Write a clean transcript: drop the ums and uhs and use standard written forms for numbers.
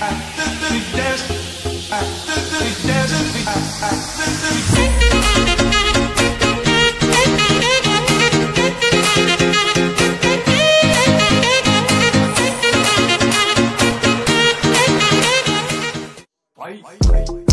Bye.